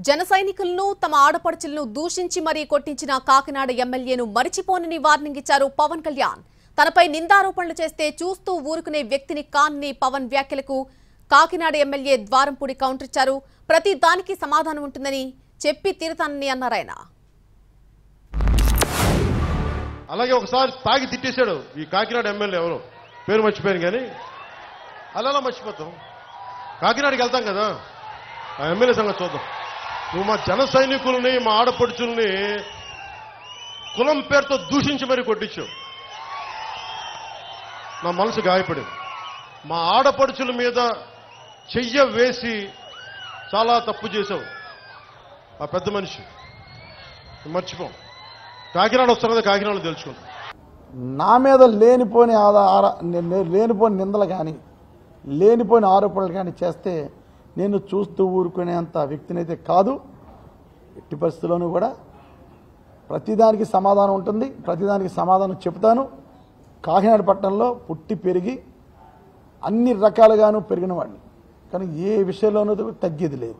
जन सैनिकुलनु तम आड़पड़चुलनु दूषिंची मरी कोट्टिंचिन काकिनाड एम्मेल्येनु मरिचिपोननि वार्निंग इच्चारु पवन कल्याण। तनपै निंदारोपणलु चेस्ते चूस्तू ऊरुकुने व्यक्तिनि कान्नि पवन व्याख्यलकु काकिनाड एम्मेल्ये द्वारंपूडी कौंटर इच्चारु। प्रति दानिकी समाधानं उंटुंदनि चेप्पि तीरुताननि अन्नारु आयन। అలాగే ఒకసారి తాగి తిట్టేశాడు ఈ కాకినాడ ఎమ్మెల్యే ఎవరు పేరు మర్చిపోయాను కానీ అలా మర్చిపోతాం కాకినాడకి వెళ్తాం కదా ఆ ఎమ్మెల్యే సంగతి చూద్దాం నువ్వు మా జన సైనికుల్ని మా ఆడపడుచుల్ని కులం పేరుతో దూషించి మరీ కొట్టించావు నా మనసు గాయపడింది మా ఆడపడుచుల మీద చెయ్య వేసి చాలా తప్పు చేశావు ఆ పెద్ద మనిషి మర్చిపో కాకినాడ వస్తున్నది కాకినాడలో తెలుసుకుంటాం నా మీద లేనిపోని లేనిపోని నిందలు కానీ లేనిపోని ఆరోపణలు కానీ చేస్తే నేను చూస్తూ ఊరుకునేంత వ్యక్తినైతే కాదు ఎట్టి పరిస్థితుల్లోనూ కూడా ప్రతిదానికి సమాధానం ఉంటుంది ప్రతిదానికి సమాధానం చెప్తాను కాకినాడ పట్టణంలో పుట్టి పెరిగి అన్ని రకాలుగాను పెరిగిన వాడిని కానీ ఏ విషయంలోనూ తగ్గేది లేదు।